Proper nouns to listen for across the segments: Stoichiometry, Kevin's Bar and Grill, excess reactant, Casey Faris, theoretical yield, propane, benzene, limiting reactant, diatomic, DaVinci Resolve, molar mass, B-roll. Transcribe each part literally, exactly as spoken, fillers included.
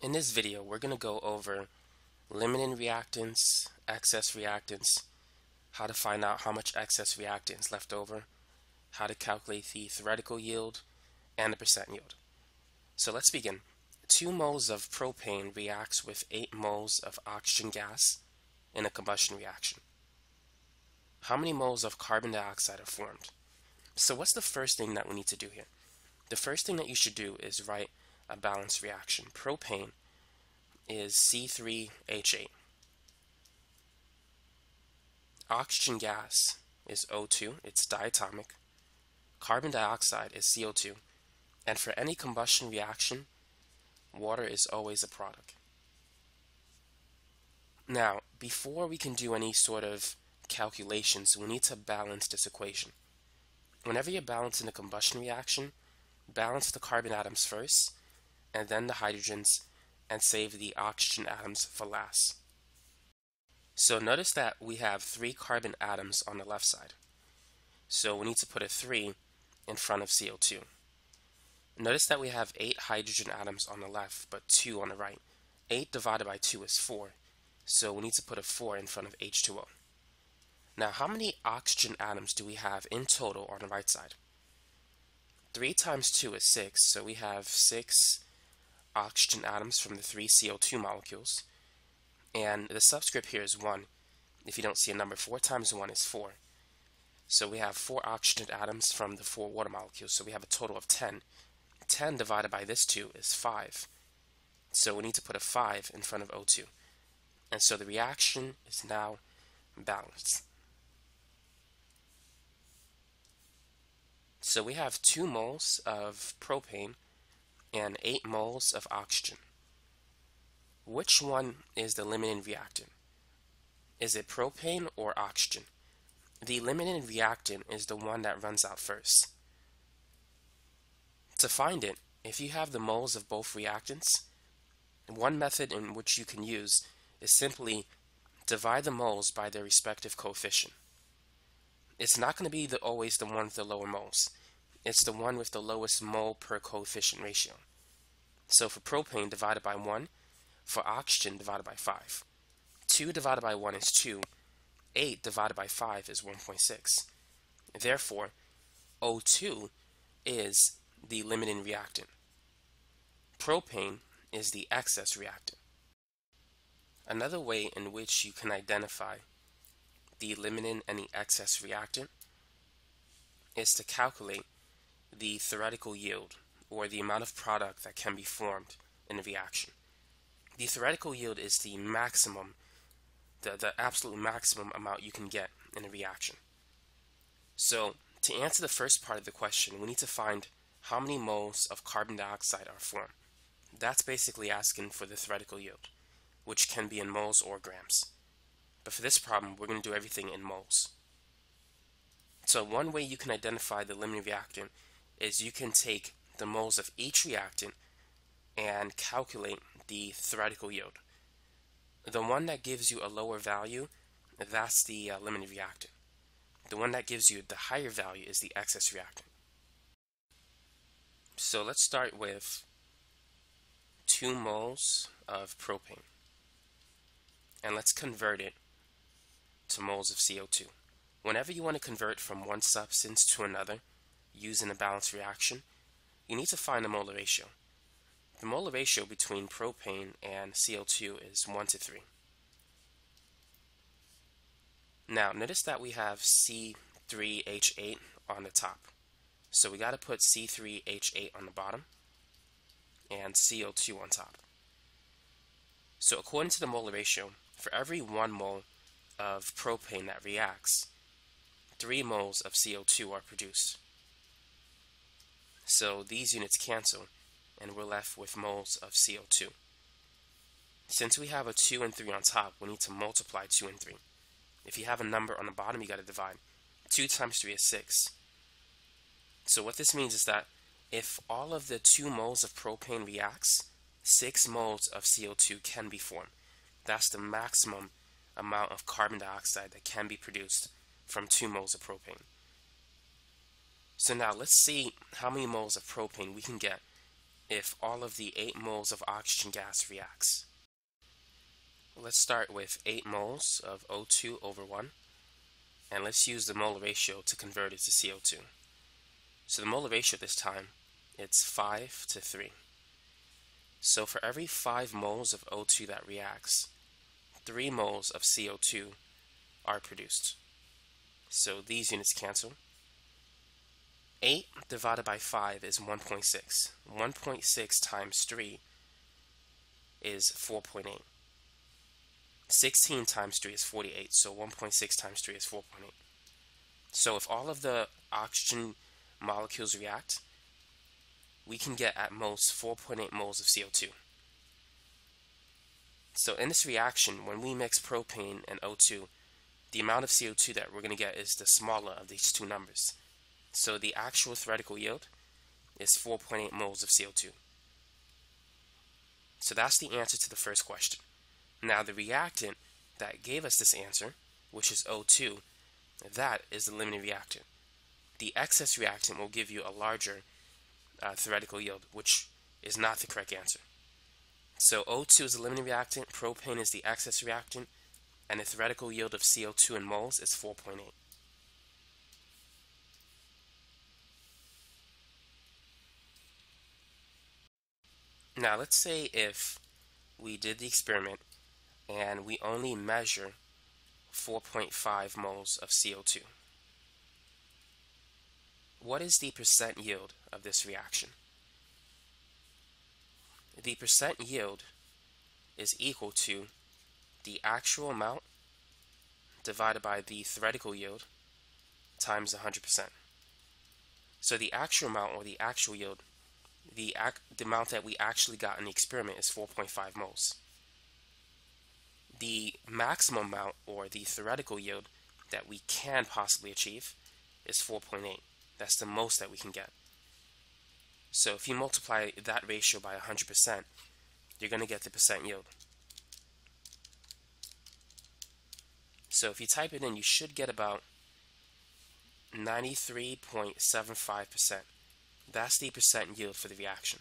In this video, we're going to go over limiting reactants, excess reactants, how to find out how much excess reactant is left over, how to calculate the theoretical yield, and the percent yield. So let's begin. Two moles of propane reacts with eight moles of oxygen gas in a combustion reaction. How many moles of carbon dioxide are formed? So what's the first thing that we need to do here? The first thing that you should do is write a balanced reaction. Propane is C three H eight. Oxygen gas is O two, it's diatomic. Carbon dioxide is C O two. And for any combustion reaction, water is always a product. Now, before we can do any sort of calculations, we need to balance this equation. Whenever you're balancing a combustion reaction, balance the carbon atoms first, and then the hydrogens, and save the oxygen atoms for last. So notice that we have three carbon atoms on the left side. So we need to put a three in front of C O two. Notice that we have eight hydrogen atoms on the left, but two on the right. eight divided by two is four, so we need to put a four in front of H two O. Now, how many oxygen atoms do we have in total on the right side? three times two is six, so we have six oxygen atoms from the three C O two molecules. And the subscript here is one. If you don't see a number, four times one is four. So we have four oxygen atoms from the four water molecules, so we have a total of ten. ten divided by this two is five. So we need to put a five in front of O two. And so the reaction is now balanced. So we have two moles of propane and eight moles of oxygen. Which one is the limiting reactant? Is it propane or oxygen? The limiting reactant is the one that runs out first. To find it, if you have the moles of both reactants, one method in which you can use is simply divide the moles by their respective coefficient. It's not going to be the, always the one with the lower moles. It's the one with the lowest mole per coefficient ratio. So for propane, divided by one. For oxygen, divided by five. two divided by one is two. eight divided by five is one point six. Therefore, O two is the limiting reactant. Propane is the excess reactant. Another way in which you can identify the limiting and the excess reactant is to calculate the theoretical yield, or the amount of product that can be formed in a reaction. The theoretical yield is the maximum, the, the absolute maximum amount you can get in a reaction. So to answer the first part of the question, we need to find how many moles of carbon dioxide are formed. That's basically asking for the theoretical yield, which can be in moles or grams. But for this problem, we're going to do everything in moles. So one way you can identify the limiting reactant is you can take the moles of each reactant and calculate the theoretical yield. The one that gives you a lower value, that's the uh, limiting reactant. The one that gives you the higher value is the excess reactant. So let's start with two moles of propane. And let's convert it to moles of C O two. Whenever you want to convert from one substance to another using a balanced reaction, you need to find a molar ratio. The molar ratio between propane and C O two is one to three. Now, notice that we have C three H eight on the top. So we got to put C three H eight on the bottom and C O two on top. So according to the molar ratio, for every one mole of propane that reacts, three moles of C O two are produced. So these units cancel, and we're left with moles of C O two. Since we have a two and three on top, we need to multiply two and three. If you have a number on the bottom, you got to divide. two times three is six. So what this means is that if all of the two moles of propane reacts, six moles of C O two can be formed. That's the maximum amount of carbon dioxide that can be produced from two moles of propane. So now let's see how many moles of propane we can get if all of the eight moles of oxygen gas reacts. Let's start with eight moles of O two over one, and let's use the molar ratio to convert it to C O two. So the molar ratio this time, it's five to three. So for every five moles of O two that reacts, three moles of C O two are produced. So these units cancel. eight divided by five is one point six. one point six times three is four point eight. sixteen times three is forty-eight, so one point six times three is four point eight. So if all of the oxygen molecules react, we can get at most four point eight moles of C O two. So in this reaction, when we mix propane and O two, the amount of C O two that we're going to get is the smaller of these two numbers. So the actual theoretical yield is four point eight moles of C O two. So that's the answer to the first question. Now the reactant that gave us this answer, which is O two, that is the limiting reactant. The excess reactant will give you a larger uh, theoretical yield, which is not the correct answer. So O two is the limiting reactant, propane is the excess reactant, and the theoretical yield of C O two in moles is four point eight. Now let's say if we did the experiment and we only measure four point five moles of C O two. What is the percent yield of this reaction? The percent yield is equal to the actual amount divided by the theoretical yield times one hundred percent. So the actual amount, or the actual yield, the, ac the amount that we actually got in the experiment, is four point five moles. The maximum amount, or the theoretical yield, that we can possibly achieve is four point eight. That's the most that we can get. So if you multiply that ratio by one hundred percent, you're going to get the percent yield. So if you type it in, you should get about ninety-three point seven five percent. That's the percent yield for the reaction.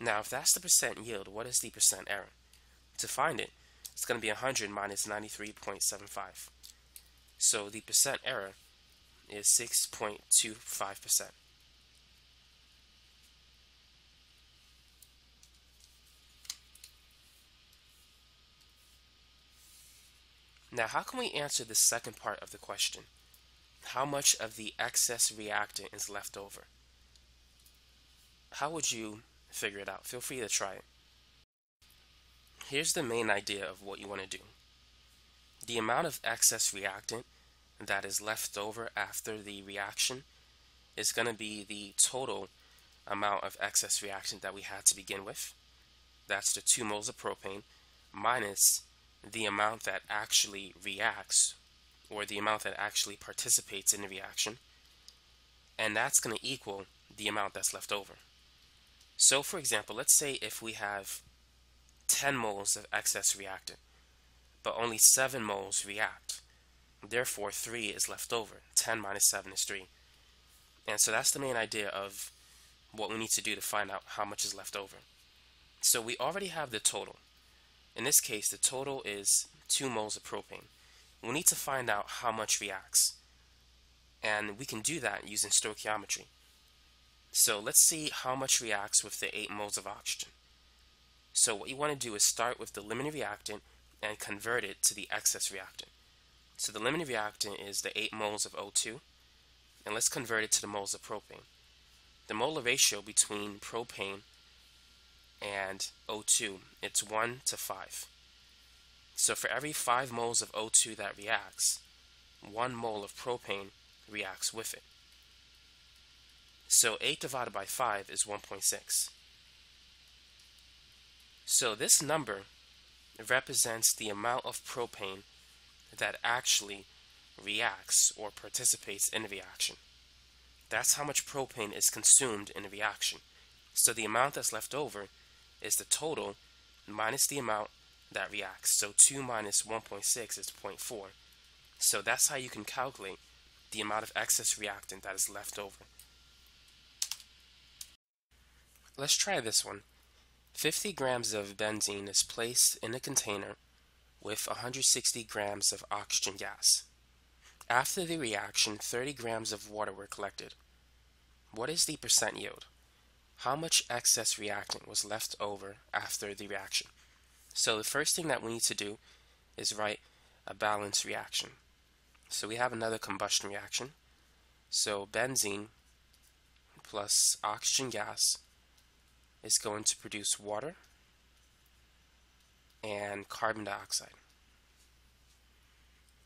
Now, if that's the percent yield, what is the percent error? To find it, it's going to be one hundred minus ninety-three point seven five. So the percent error is six point two five percent. Now, how can we answer the second part of the question? How much of the excess reactant is left over? How would you figure it out? Feel free to try it. Here's the main idea of what you want to do. The amount of excess reactant that is left over after the reaction is going to be the total amount of excess reactant that we had to begin with. That's the two moles of propane minus the amount that actually reacts, or the amount that actually participates in the reaction, and that's going to equal the amount that's left over. So for example, let's say if we have ten moles of excess reactant, but only seven moles react. Therefore, three is left over. ten minus seven is three. And so that's the main idea of what we need to do to find out how much is left over. So we already have the total. In this case, the total is two moles of propane. We need to find out how much reacts. And we can do that using stoichiometry. So let's see how much reacts with the eight moles of oxygen. So what you want to do is start with the limiting reactant and convert it to the excess reactant. So the limiting reactant is the eight moles of O two, and let's convert it to the moles of propane. The molar ratio between propane and O two, it's one to five. So for every five moles of O two that reacts, one mole of propane reacts with it. So eight divided by five is one point six. So this number represents the amount of propane that actually reacts or participates in a reaction. That's how much propane is consumed in a reaction. So the amount that's left over is the total minus the amount that reacts. So two minus one point six is zero point four. So that's how you can calculate the amount of excess reactant that is left over. Let's try this one. fifty grams of benzene is placed in a container with one hundred sixty grams of oxygen gas. After the reaction, thirty grams of water were collected. What is the percent yield? How much excess reactant was left over after the reaction? So the first thing that we need to do is write a balanced reaction. So we have another combustion reaction. So benzene plus oxygen gas is going to produce water and carbon dioxide.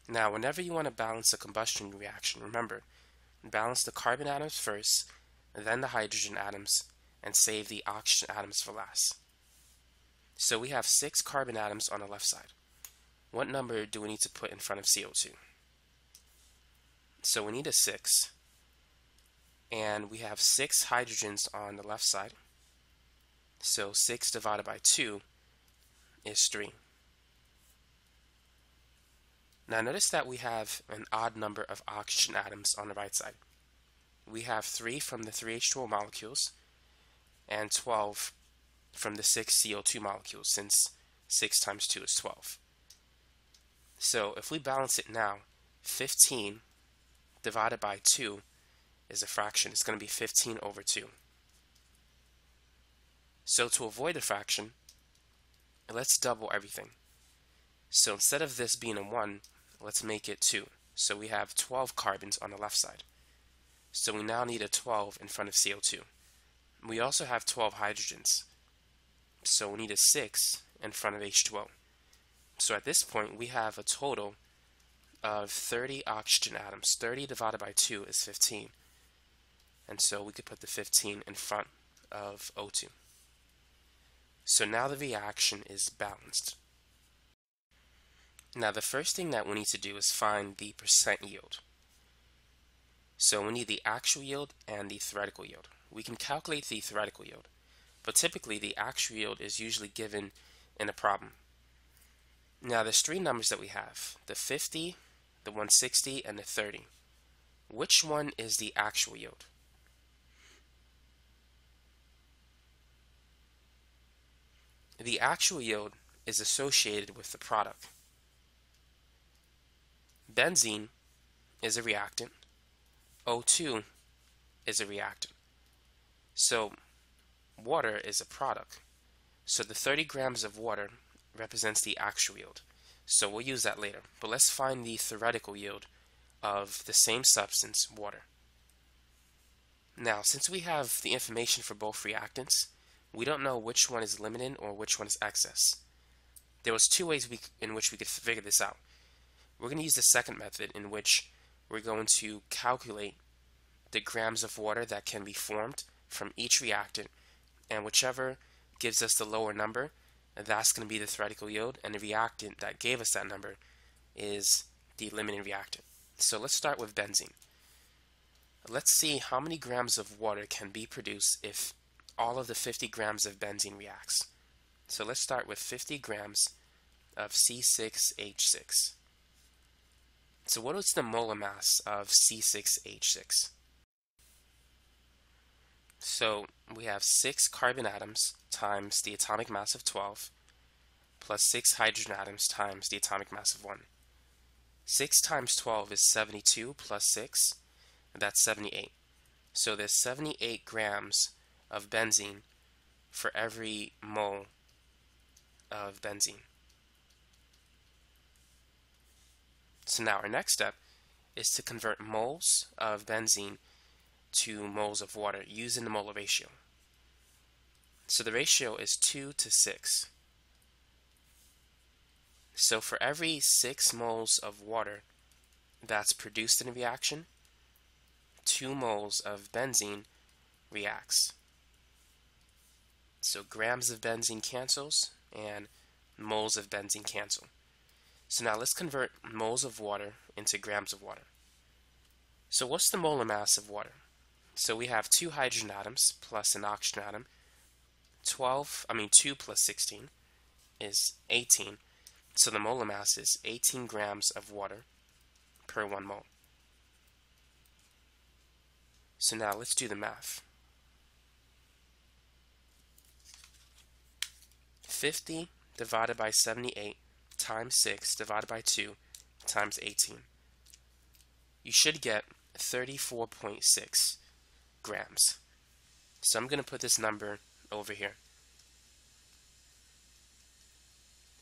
Now, whenever you want to balance a combustion reaction, remember, balance the carbon atoms first, then the hydrogen atoms, and save the oxygen atoms for last. So we have six carbon atoms on the left side. What number do we need to put in front of C O two? So we need a six, and we have six hydrogens on the left side. So six divided by two is three. Now notice that we have an odd number of oxygen atoms on the right side. We have three from the three H two O molecules and twelve from the six C O two molecules, since six times two is twelve. So if we balance it now, fifteen divided by two is a fraction. It's going to be fifteen over two. So to avoid a fraction, let's double everything. So instead of this being a one, let's make it two. So we have twelve carbons on the left side. So we now need a twelve in front of C O two. We also have twelve hydrogens. So we need a six in front of H two O. So at this point, we have a total of thirty oxygen atoms. thirty divided by two is fifteen. And so we could put the fifteen in front of O two. So now the reaction is balanced. Now the first thing that we need to do is find the percent yield. So we need the actual yield and the theoretical yield. We can calculate the theoretical yield, but typically the actual yield is usually given in a problem. Now there's three numbers that we have, the fifty, the one hundred sixty, and the thirty. Which one is the actual yield? The actual yield is associated with the product. Benzene is a reactant. O two is a reactant. So water is a product. So the thirty grams of water represents the actual yield. So we'll use that later. But let's find the theoretical yield of the same substance, water. Now, since we have the information for both reactants, we don't know which one is limited or which one is excess. There was two ways we, in which we could figure this out. We're going to use the second method, in which we're going to calculate the grams of water that can be formed from each reactant, and whichever gives us the lower number, that's going to be the theoretical yield, and the reactant that gave us that number is the limited reactant. So let's start with benzene. Let's see how many grams of water can be produced if all of the fifty grams of benzene reacts. So let's start with fifty grams of C six H six. So what is the molar mass of C six H six? So we have six carbon atoms times the atomic mass of twelve, plus six hydrogen atoms times the atomic mass of one. six times twelve is seventy-two, plus six, that's seventy-eight. So there's seventy-eight grams of benzene for every mole of benzene. So now our next step is to convert moles of benzene to moles of water using the molar ratio. So the ratio is two to six. So for every six moles of water that's produced in a reaction, two moles of benzene reacts. So grams of benzene cancels and moles of benzene cancel. So now let's convert moles of water into grams of water. So what's the molar mass of water? So we have two hydrogen atoms plus an oxygen atom. twelve, I mean two plus sixteen is eighteen. So the molar mass is eighteen grams of water per one mole. So now let's do the math. fifty divided by seventy-eight times six divided by two times eighteen. You should get thirty-four point six grams. So I'm going to put this number over here.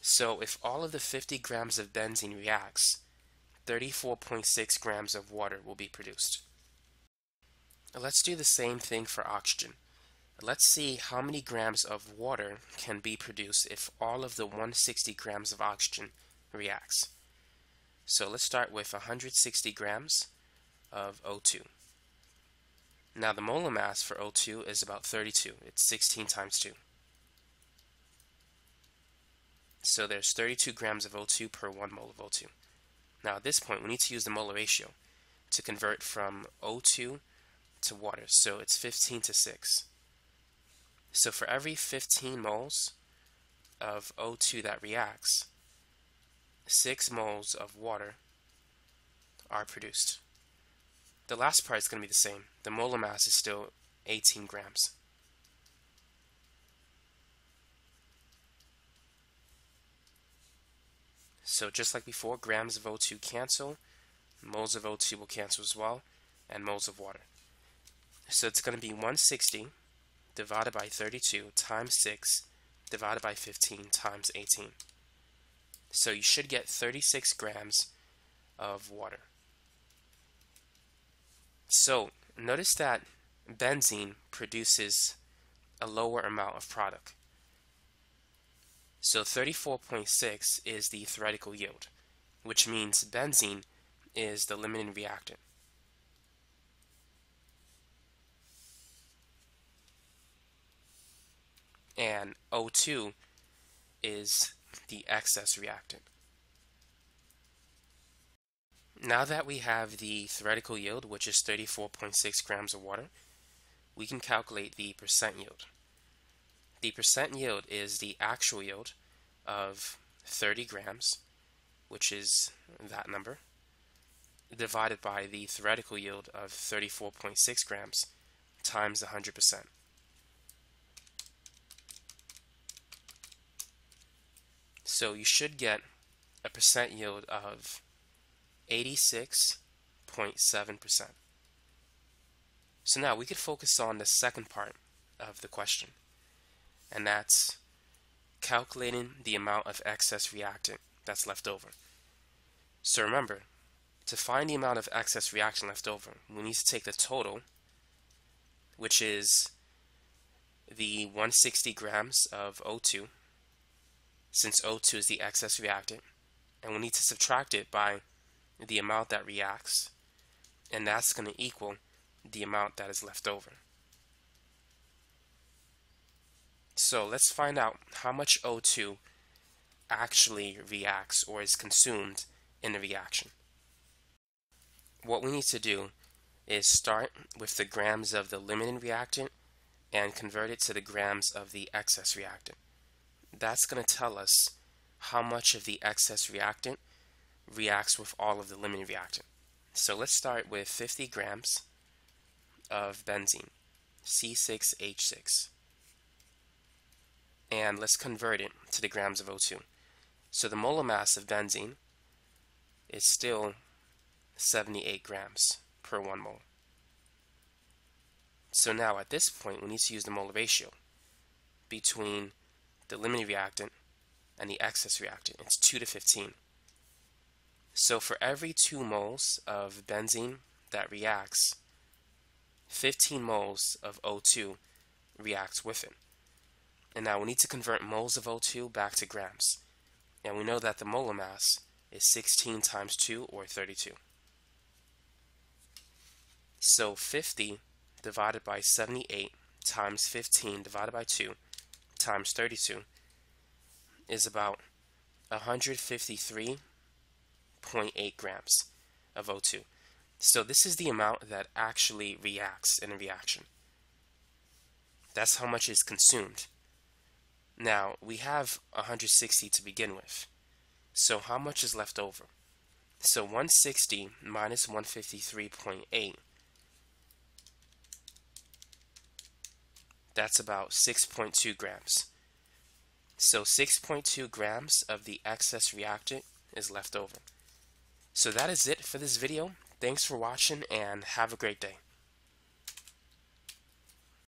So if all of the fifty grams of benzene reacts, thirty-four point six grams of water will be produced. Now let's do the same thing for oxygen. Let's see how many grams of water can be produced if all of the one hundred sixty grams of oxygen reacts. So let's start with one hundred sixty grams of O two. Now the molar mass for O two is about thirty-two. It's sixteen times two. So there's thirty-two grams of O two per one mole of O two. Now at this point we need to use the molar ratio to convert from O two to water. So it's fifteen to six. So for every fifteen moles of O two that reacts, six moles of water are produced. The last part is going to be the same. The molar mass is still eighteen grams. So just like before, grams of O two cancel, moles of O two will cancel as well, and moles of water. So it's going to be one hundred sixty divided by thirty-two times six divided by fifteen times eighteen. So you should get thirty-six grams of water. So notice that benzene produces a lower amount of product. So thirty-four point six is the theoretical yield, which means benzene is the limiting reactant. And O two is the excess reactant. Now that we have the theoretical yield, which is thirty-four point six grams of water, we can calculate the percent yield. The percent yield is the actual yield of thirty grams, which is that number, divided by the theoretical yield of thirty-four point six grams times one hundred percent. So you should get a percent yield of eighty-six point seven percent. So now we could focus on the second part of the question, and that's calculating the amount of excess reactant that's left over. So remember, to find the amount of excess reactant left over, we need to take the total, which is the one hundred sixty grams of O two, since O two is the excess reactant, and we need to subtract it by the amount that reacts, and that's going to equal the amount that is left over. So let's find out how much O two actually reacts or is consumed in the reaction. What we need to do is start with the grams of the limiting reactant and convert it to the grams of the excess reactant. That's going to tell us how much of the excess reactant reacts with all of the limiting reactant. So let's start with fifty grams of benzene, C six H six, and let's convert it to the grams of O two. So the molar mass of benzene is still seventy-eight grams per one mole. So now at this point we need to use the molar ratio between the limiting reactant and the excess reactant. It's two to fifteen. So for every two moles of benzene that reacts, fifteen moles of O two reacts with it. And now we need to convert moles of O two back to grams. And we know that the molar mass is sixteen times two, or thirty-two. So fifty divided by seventy-eight times fifteen divided by two times thirty-two is about one hundred fifty-three point eight grams of O two. So this is the amount that actually reacts in a reaction. That's how much is consumed. Now we have one hundred sixty to begin with, so how much is left over? So one hundred sixty minus one hundred fifty-three point eight, that's about six point two grams. So six point two grams of the excess reactant is left over. So that is it for this video. Thanks for watching and have a great day.